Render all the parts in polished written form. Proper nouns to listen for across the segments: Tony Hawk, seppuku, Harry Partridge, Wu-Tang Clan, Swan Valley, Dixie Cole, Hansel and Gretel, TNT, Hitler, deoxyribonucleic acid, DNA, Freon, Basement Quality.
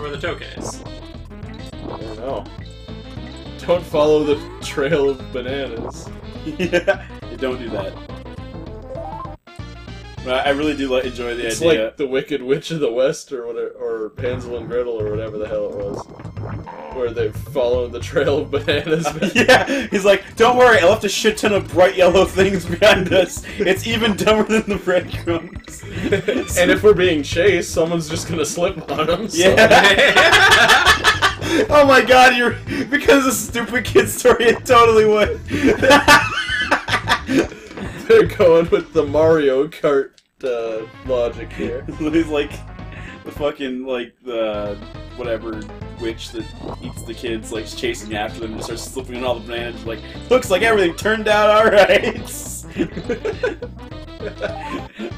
wonder where the toke is. I don't know. Don't follow the trail of bananas. Yeah, don't do that. I really do enjoy the idea. It's like the Wicked Witch of the West, or whatever, or Hansel and Gretel, or whatever the hell it was, where they followed the trail of bananas. Yeah, he's like, "Don't worry, I left a shit ton of bright yellow things behind us. It's even dumber than the breadcrumbs." And if we're being chased, someone's just gonna slip on them. So. Yeah. Oh my god, you're because of stupid kid story, it totally would. They're going with the Mario Kart logic here. He's like the fucking the whatever witch that eats the kids, like chasing after them and starts slipping on all the bananas. Like, looks like everything turned out all right.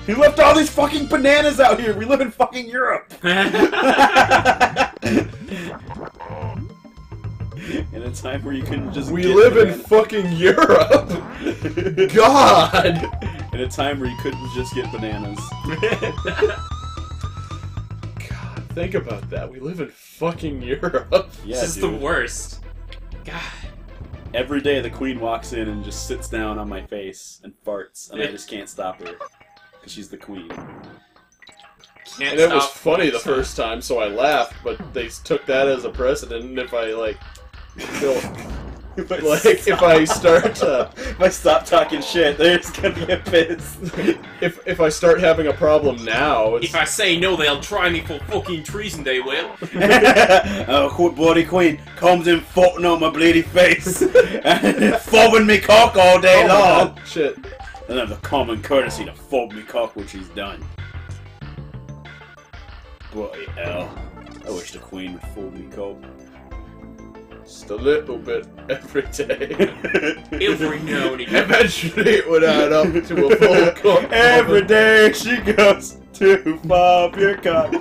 He left all these fucking bananas out here. We live in fucking Europe. In a time where you couldn't just. We live in fucking Europe. God. In a time where you couldn't just get bananas. God, think about that. We live in fucking Europe. Yeah, this is the worst. God. Every day the queen walks in and just sits down on my face and farts, and I just can't stop her. Because she's the queen. And it was funny the first time, so I laughed, but they took that as a precedent, and if I, if I stop talking shit, they're just gonna get pissed. If I start having a problem now, it's... If I say no, they'll try me for fucking treason, they will. Oh, bloody queen comes in fucking on my bloody face, and fobbing me cock all day long. God, shit. I don't have the common courtesy to fob me cock when she's done. Bloody hell. I wish the queen would fob me cock. Just a little bit every day. Every now and again. Eventually it would add up to a full cock. Every day she goes to bob your cock.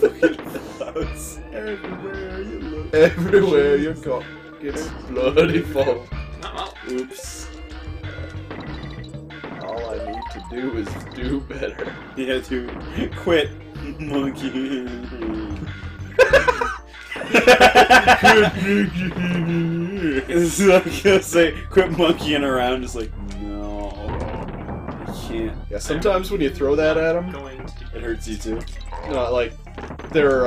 Fucking floats everywhere you look. Everywhere your cock gets bloody full. Oops. All I need to do is do better. Yeah, dude. Quit, monkey. This is like he'll say, quit monkeying around, just like, no, I can't. Yeah, sometimes when you throw that at him, it hurts you too. No, like, their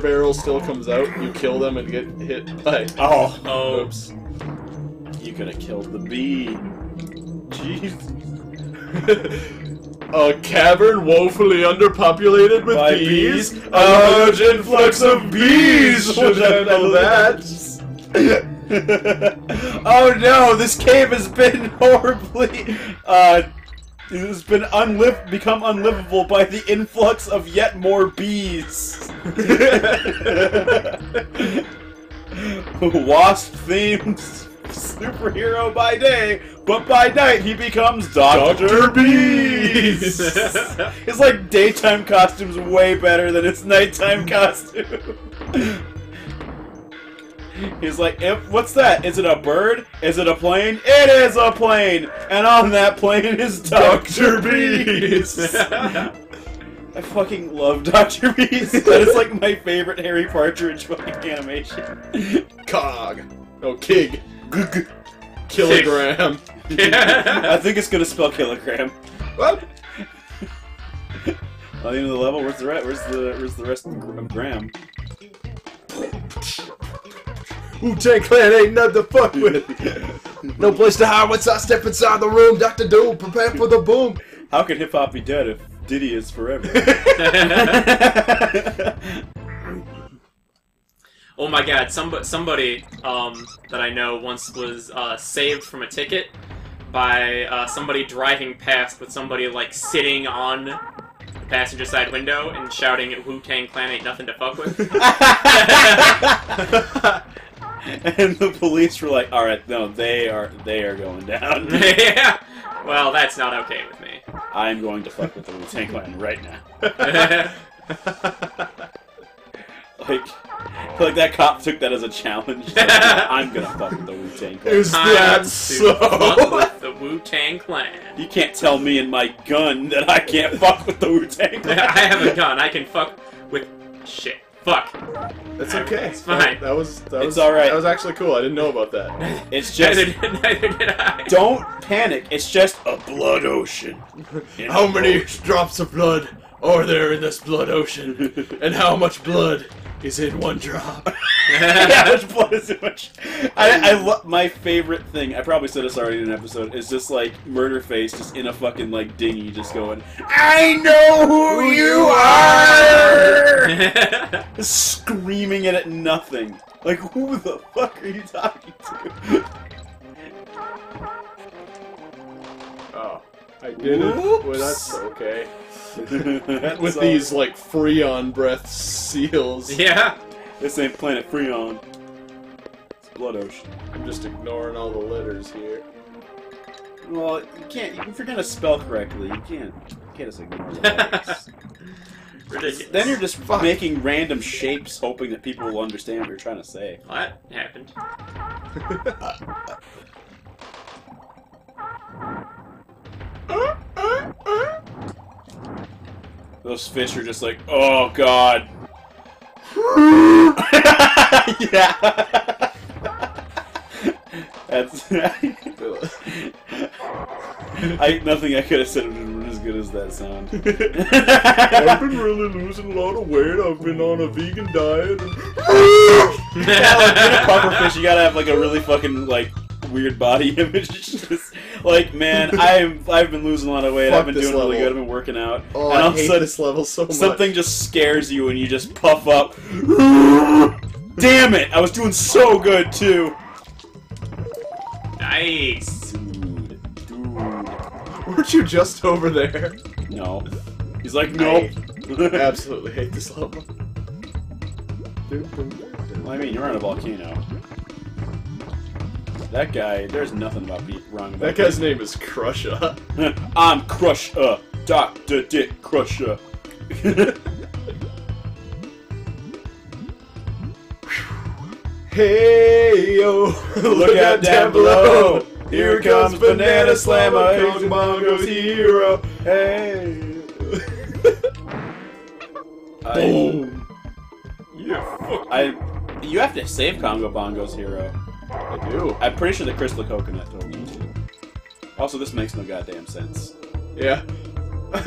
barrel still comes out, you kill them and get hit by... Oh! Oops. You could have killed the bee. Jeez. A cavern woefully underpopulated with bees? An large influx of bees! Should I know that? Oh no, this cave has been horribly... it has been become unlivable by the influx of yet more bees. Wasp-themed superhero by day, but by night he becomes Dr. Bees! It's like daytime costume's way better than its nighttime costume. He's like, what's that? Is it a bird? Is it a plane? It is a plane! And on that plane is Dr. Bees! I fucking love Dr. Bees. That is like my favorite Harry Partridge fucking animation. Cog. Oh, Kig. Kilogram. I think it's gonna spell kilogram. What? At the end of the level, where's the rest of Graham? Wu-Tang Clan ain't nothing to fuck with. No place to hide once I step inside the room. Dr. Doom, prepare for the boom. How could hip hop be dead if Diddy is forever? Oh my god, somebody that I know once was saved from a ticket by somebody driving past with somebody like sitting on the passenger side window and shouting at Wu-Tang Clan ain't nothing to fuck with. And the police were like, alright, no, they are going down. Yeah. Well, that's not okay with me. I'm going to fuck with the Wu-Tang Clan right now. Like... Like, that cop took that as a challenge. Like, I'm gonna fuck with the Wu-Tang Clan. Is that so? Fuck with the Wu-Tang Clan. You can't tell me and my gun that I can't fuck with the Wu-Tang Clan. I have a gun. I can fuck with shit. Fuck. That's okay. It's fine. That was all right. That was actually cool. I didn't know about that. It's just neither did I. Don't panic. It's just a blood ocean. How many drops of blood are there in this blood ocean? And how much blood is in one drop? How much blood is in much? My favorite thing. I probably said this already in an episode. Is just like Murderface, just in a fucking like dinghy, just going. I know who you are. Screaming it at nothing. Like, who the fuck are you talking to? Oh, I did it. Well, that's okay. With these, like, Freon breath seals. Yeah. This ain't Planet Freon. It's Blood Ocean. I'm just ignoring all the letters here. Well, you can't. If you're gonna spell correctly, you can't just ignore the letters. Ridiculous. Then you're just making random shapes, hoping that people will understand what you're trying to say. What happened? Those fish are just like, oh god. Yeah. That's. Nothing I could have said would have been as good as that sound. I've been really losing a lot of weight. I've been on a vegan diet. Yeah, like, in a pufferfish, you gotta have like a really fucking like weird body image. Just, like, man, I've been losing a lot of weight. I've been doing really good. I've been working out. Oh, and I hate this level so much. Something just scares you and you just puff up. Damn it! I was doing so good too. Nice, dude. Weren't you just over there? No. He's like, nope. I absolutely hate this level. Well, I mean, you're on a volcano. That guy, there's nothing about being wrong about that. That guy's name is Crusher. I'm Crusher. Dr. Dick Crusher. Hey, yo. Look out down below. Here comes Banana Slammer. He's Mongo's hero. Hey. Boom. Yeah. You have to save Congo Bongo's hero. I do. I'm pretty sure the Crystal Coconut told me to. Also, this makes no goddamn sense. Yeah. Like,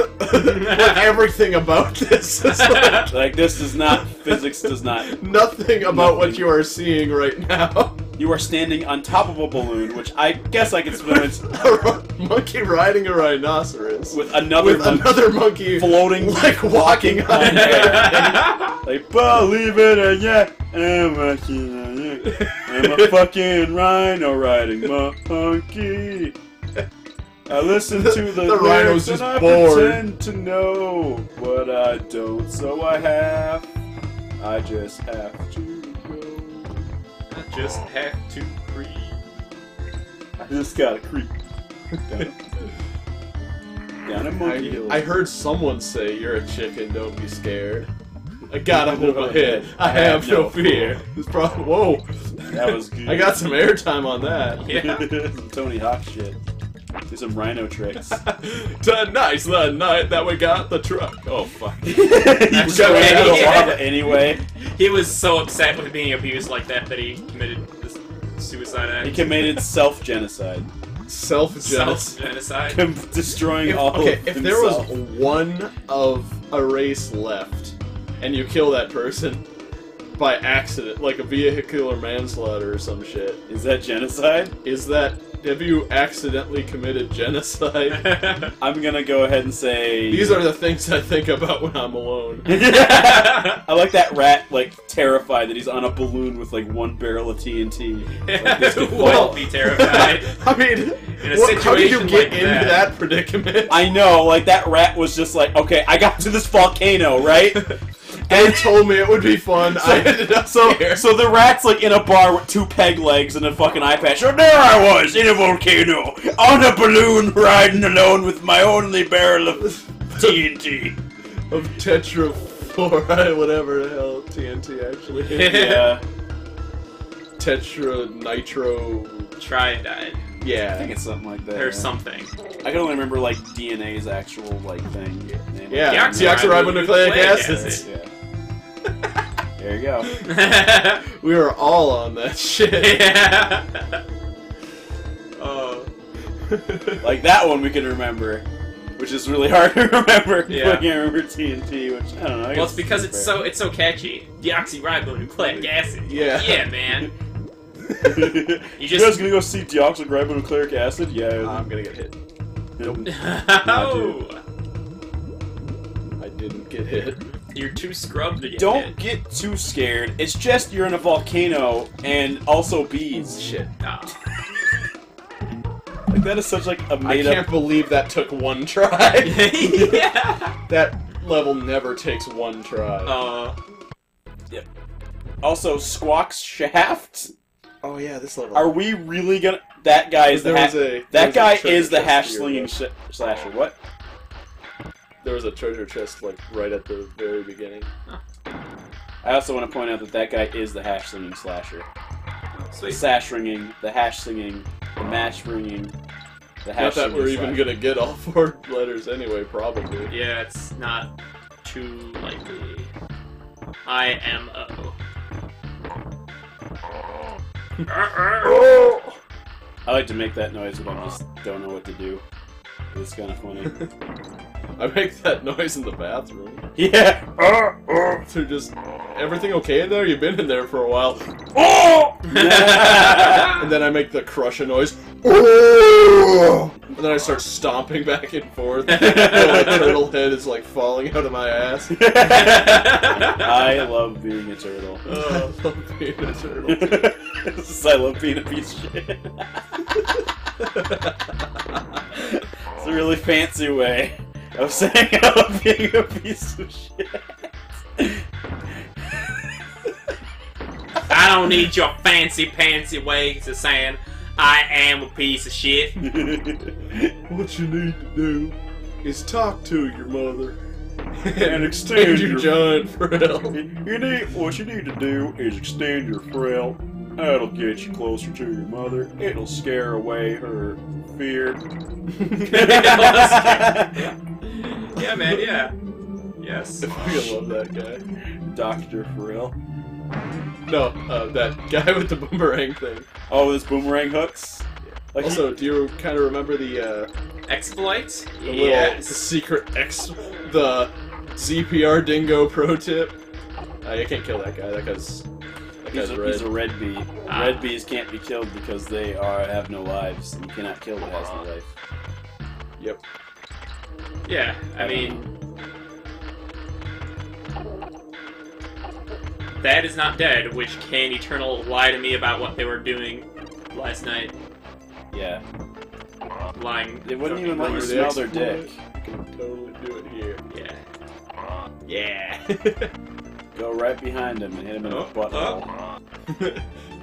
everything about this is like... Like, this does not... Physics does not... Nothing about what you are seeing right now. You are standing on top of a balloon, which I guess I could spin it. A monkey riding a rhinoceros. With another monkey floating, like, walking on air. Like, believe it or not, I'm walking on air. I'm a fucking rhino riding monkey. I listen to the rhinos and I pretend to know what I don't, so I just have to go. I just have to creep. I just gotta creep. Down a monkey hill. I heard someone say, you're a chicken, don't be scared. I gotta hold my head. I have no fear. It's probably, whoa. That was good. I got some airtime on that. Yeah. Some Tony Hawk shit. Do some rhino tricks. Tonight's the night that we got the truck. Oh fuck. Anyway, he was so upset with being abused like that that he committed this suicide act. He committed self-genocide. Self-genocide. Destroying all. Okay, if there was one of a race left, and you kill that person by accident, like a vehicular manslaughter or some shit. Is that genocide? Is that... Have you accidentally committed genocide? I'm gonna go ahead and say... These are the things I think about when I'm alone. I like that rat, like, terrified that he's on a balloon with, like, one barrel of TNT. Like, this could well be terrified. I mean... How did you get into that predicament? I know, like, that rat was just like, okay, I got to this volcano, right? They told me it would be fun. So I ended up here. So the rat's like in a bar with two peg legs and a fucking eye patch. So there I was in a volcano on a balloon riding alone with my only barrel of TNT. Of tetrafluoride, whatever the hell. TNT, actually. Yeah. Tetra nitro tridide. Yeah, I think it's something like that. Or something. I can only remember like DNA's actual like thing. Yeah, deoxyribonucleic acids. Yeah. There you go. We were all on that shit. Yeah. Like that one we can remember, which is really hard to remember. Yeah. I can't remember TNT, which I don't know. I well, it's because it's so catchy. Deoxyribonucleic acid. Yeah. Like, yeah, man. You guys gonna go see deoxyribonucleic acid? Yeah. I'm gonna get hit. Nope. No. I didn't get hit. You're too scrubbed to get hit. Don't get too scared. It's just you're in a volcano and also bees. Shit. Nah. Like, that is such, like, a made-up... I can't believe that took one try. Yeah! That level never takes one try. Yep. Also, Squawk's shaft? Oh, yeah, this level. Are we really gonna... That guy is the hash-slinging slasher. What? There was a treasure chest, like, right at the very beginning. Huh. I also want to point out that that guy is the hash-slinging slasher. The sash-ringing, the hash-slinging... The match ringing. The hash. Not that we're even gonna get all four letters anyway, probably. Yeah, it's not too likely. IMO. I like to make that noise when I just don't know what to do. It's kind of funny. I make that noise in the bathroom. Yeah. So just everything okay in there? You've been in there for a while. Oh! Yeah. And then I make the crush a noise. Oh! And then I start stomping back and forth. My turtle head is like falling out of my ass. I love being a turtle. Oh, I love being a turtle too. I love being a piece of shit. It's a really fancy way of saying I love being a piece of shit. I don't need your fancy pantsy ways of saying I am a piece of shit. What you need to do is talk to your mother and extend your giant frill. What you need to do is extend your frill. That'll get you closer to your mother. It'll scare away her fear. Yeah. Yeah, man, yeah. Yes. I love that guy. Dr. Frill. No, that guy with the boomerang thing. Oh, those boomerang hooks? Yeah. Like, also, do you kind of remember the, exploits? The little secret the ZPR Dingo pro tip? You can't kill that guy, he's a red bee. Red bees can't be killed because they have no lives. You cannot kill what has no life. Yep. Yeah, I mean... That is not dead, which can eternal lie to me about what they were doing last night. Yeah. Lying. They wouldn't even let you smell their dick. You can totally do it here. Yeah. Yeah. Go right behind him and hit him in the butthole.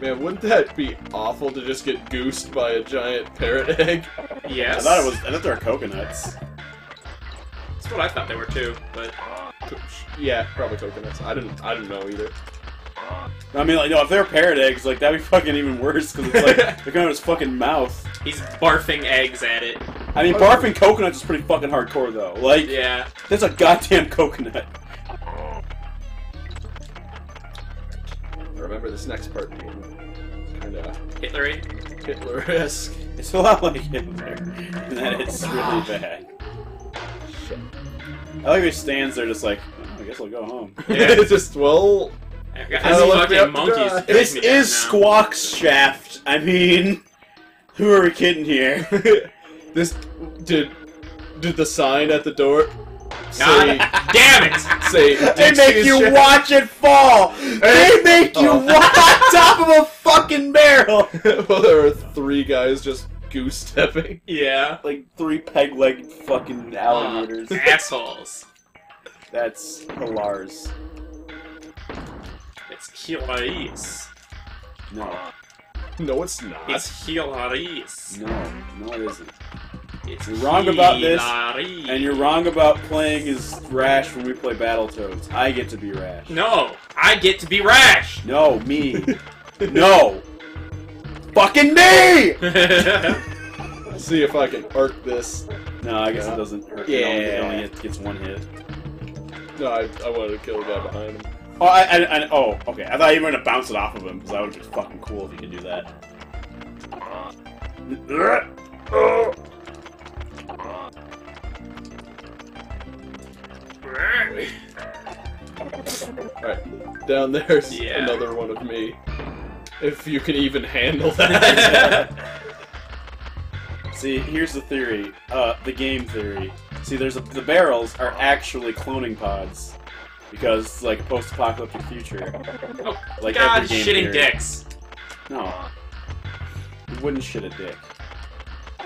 Man, wouldn't that be awful to just get goosed by a giant parrot egg? Yes. I thought they were coconuts. That's what I thought they were too, but... Yeah, probably coconuts. I didn't know either. I mean, like, no, if they're parrot eggs, like, that'd be fucking even worse, because it's like, they're going to his fucking mouth. He's barfing eggs at it. I mean, barfing coconuts is pretty fucking hardcore, though. Like, yeah. That's a goddamn coconut. I remember this next part being kinda... Hitlery? Hitler-esque. It's a lot like Hitler. And that it's really bad. Shit. I like how he stands there just like, oh, I guess I'll go home. Yeah. It's just, well... fucking monkeys. This is Squawk's shaft. I mean... Who are we kidding here? This... Did the sign at the door... Say... Damn it! Say... They make you watch it fall! They make you walk on top of a fucking barrel! Well, there were three guys just... goose stepping. Yeah. Like three peg-legged fucking alligators. Assholes. That's Hilars. It's Hilaris. No. No, it's not. It's Hilaris. No, no it isn't. You're wrong about this, and you're wrong about playing as Rash when we play Battletoads. I get to be Rash. No, I get to be Rash! No, me. No! Fucking me! Let's see if I can arc this. No, I guess it doesn't hurt. Yeah. It only gets one hit. No, I wanted to kill the guy behind him. Oh, oh, okay. I thought you were going to bounce it off of him, because that would have been fucking cool if you could do that. Alright, down there's another one of me. If you can even handle that. See, here's the theory. The game theory. See, the barrels are actually cloning pods. Because, like, post-apocalyptic future. Oh, like God, every game shitting theory. Dicks! No. He wouldn't shit a dick.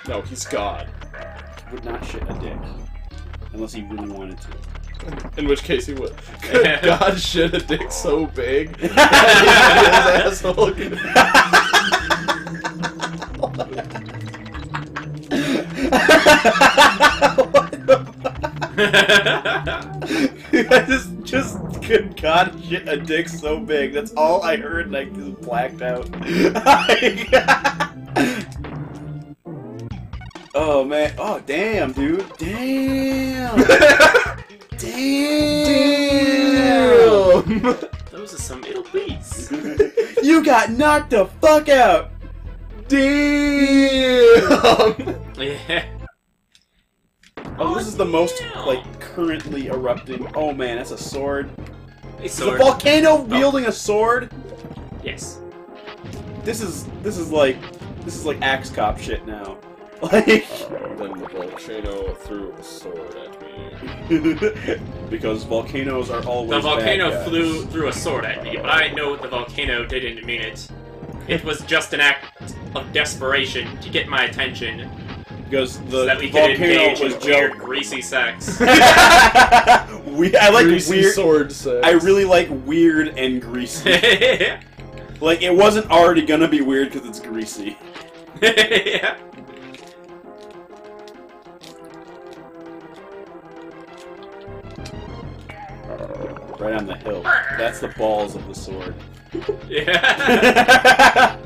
No, he's God. He would not shit a dick. Unless he really wanted to. In which case he would. Good God, shit, a dick so big. His asshole. Just good God, shit, a dick so big. That's all I heard, and I just blacked out. Oh man. Oh damn, dude. Damn. Damn! Those are some ill beats. You got knocked the fuck out! Damn! Yeah. Oh, this is the most, like, currently erupting. Oh man, that's a sword. It's a volcano wielding a sword? Yes. This is like Axe Cop shit now. Like, then the volcano threw a sword at me. Because volcanoes are always bad guys. The volcano threw a sword at me, but I know what the volcano didn't mean it. It was just an act of desperation to get my attention. Because so that we could engage in weird, greasy sex. I like greasy weird sword sex. I really like weird and greasy. Like, it wasn't already gonna be weird because it's greasy. Yeah. Right on the hill. That's the balls of the sword. Yeah.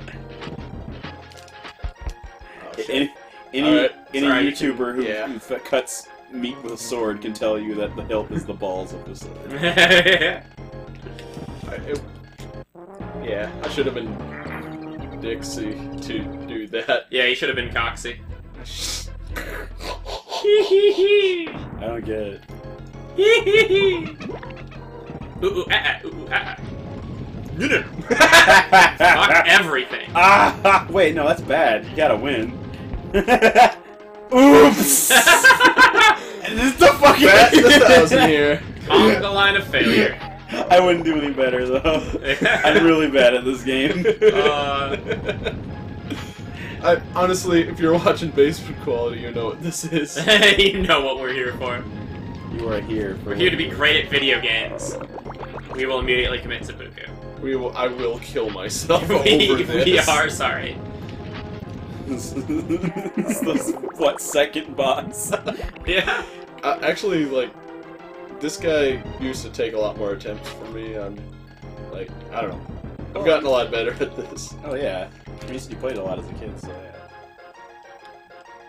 Oh, any YouTuber who cuts meat with a sword can tell you that the hilt is the balls of the sword. I should have been Dixie to do that. Yeah, you should have been Coxie. I don't get it. Fuck everything. Wait, no, that's bad. You gotta win. Oops! This is the fucking thousand here. On the line of failure. I wouldn't do any better though. I'm really bad at this game. Honestly, if you're watching Basement Quality, you know what this is. You know what we're here for. You are here. We're here to be great at video games. We will immediately commit seppuku. I will kill myself over this. We are sorry. It's the second boss? Yeah. Actually, like, this guy used to take a lot more attempts from me. I'm like, I don't know. I've gotten a lot better at this. Oh yeah. I mean, you played a lot as a kid, so.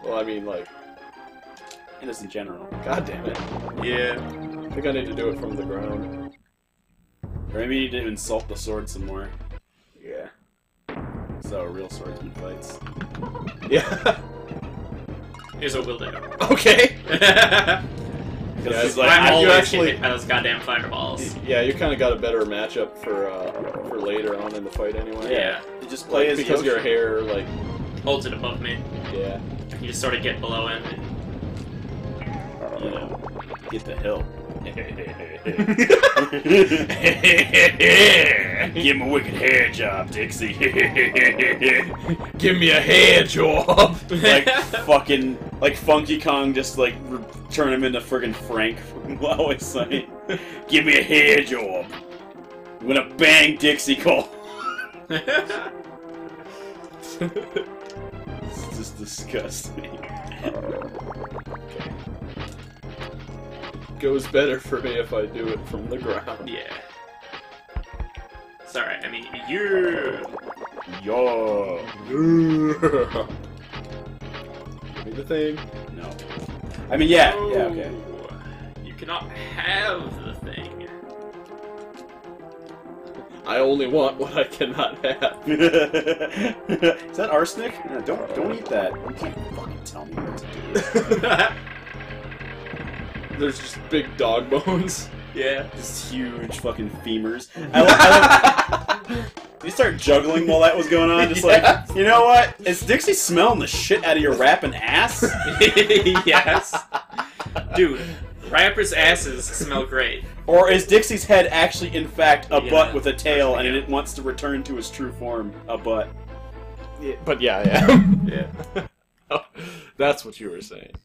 Well, I mean, like. And just in general. God damn it. Yeah. I think I need to do it from the ground. Or maybe you need to insult the sword some more. Yeah. So a real swordsman fights. Yeah. Here's a wielded arm. Okay! Because like, I'm always actually hit by those goddamn fireballs. Yeah, you kind of got a better matchup for later on in the fight anyway. Yeah. You just play as because your hair, like, holds it above me. Yeah. You just sort of get below him and get the hill. Give me a wicked hair job, Dixie. Give me a hair job. Like fucking, like Funky Kong, just like turn him into friggin' Frank from Always Sunny. Give me a hair job. I'm gonna bang Dixie Cole. It's just disgusting. Goes better for me if I do it from the ground. Yeah. It's alright, I mean, you're... Yeah. Make the thing? No. I mean, yeah. No. Yeah, okay. You cannot have the thing. I only want what I cannot have. Is that arsenic? No, don't eat that. You can't fucking tell me what to do. There's just big dog bones. Yeah, just huge fucking femurs. Did you start juggling while that was going on? Just yes. Like, you know what? Is Dixie smelling the shit out of your rapping ass? Yes. Dude, rappers' asses smell great. Or is Dixie's head actually, in fact, a butt with a tail and it wants to return to its true form, a butt? Yeah. But yeah. Yeah. That's what you were saying.